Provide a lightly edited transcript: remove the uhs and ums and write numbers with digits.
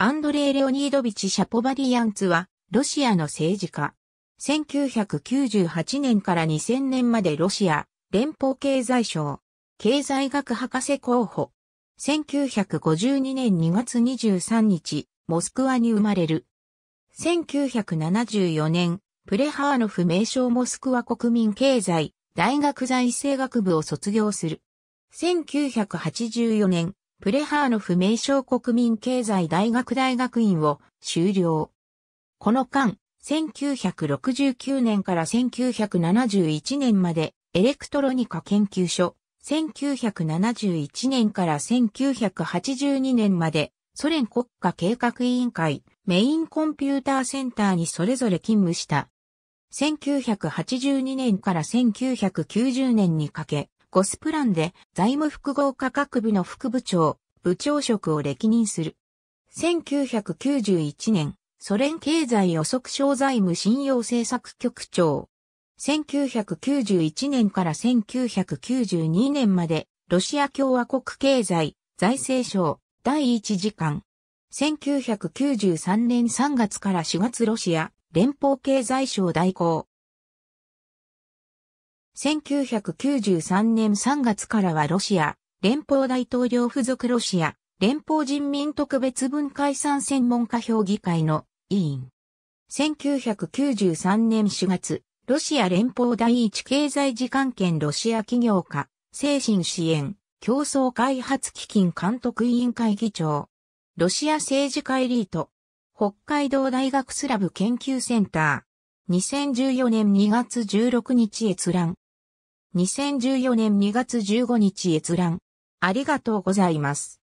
アンドレイ・レオニードビチ・シャポバディヤンツは、ロシアの政治家。1998年から2000年までロシア、連邦経済省、経済学博士候補。1952年2月23日、モスクワに生まれる。1974年、プレハーノフ名称モスクワ国民経済大学財政学部を卒業する。1984年、プレハーノフ名称国民経済大学大学院を修了。この間、1969年から1971年までエレクトロニカ研究所、1971年から1982年までソ連国家計画委員会メインコンピューターセンターにそれぞれ勤務した。1982年から1990年にかけ、ゴスプランで財務複合科学部の副部長、部長職を歴任する。1991年、ソ連経済予測省財務信用政策局長。1991年から1992年まで、ロシア共和国経済財政省第一次官。1993年3月から4月ロシア連邦経済省代行。1993年3月からはロシア、連邦大統領附属ロシア、連邦人民特別文化遺産専門家評議会の委員。1993年4月、ロシア連邦第一経済次官兼ロシア企業家、精神支援、競争開発基金監督委員会議長。ロシア政治家エリート。北海道大学スラブ研究センター。2014年2月16日閲覧。2014年2月15日閲覧。ありがとうございます。